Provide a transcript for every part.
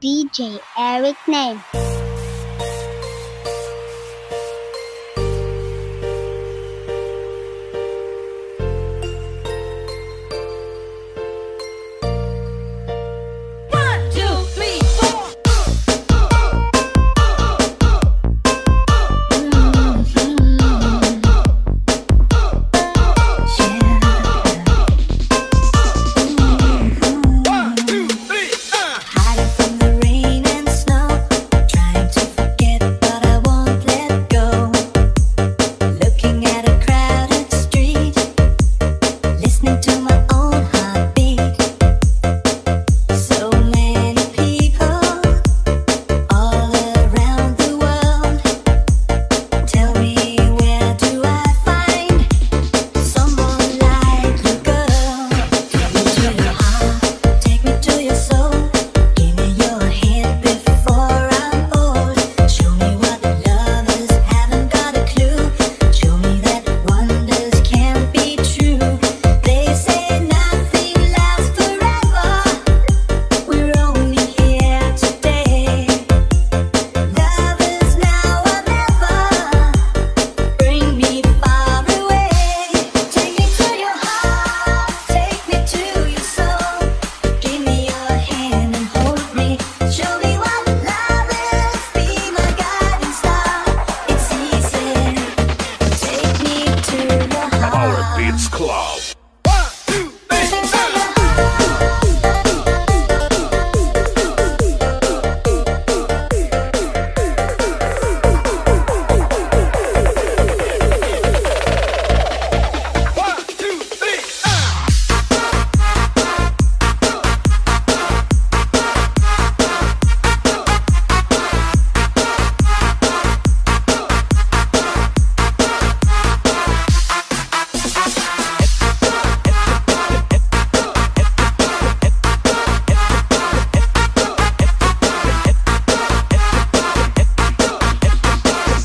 DJ Ericnem.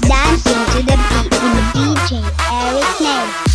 Dancing to the beat with DJ Ericnem.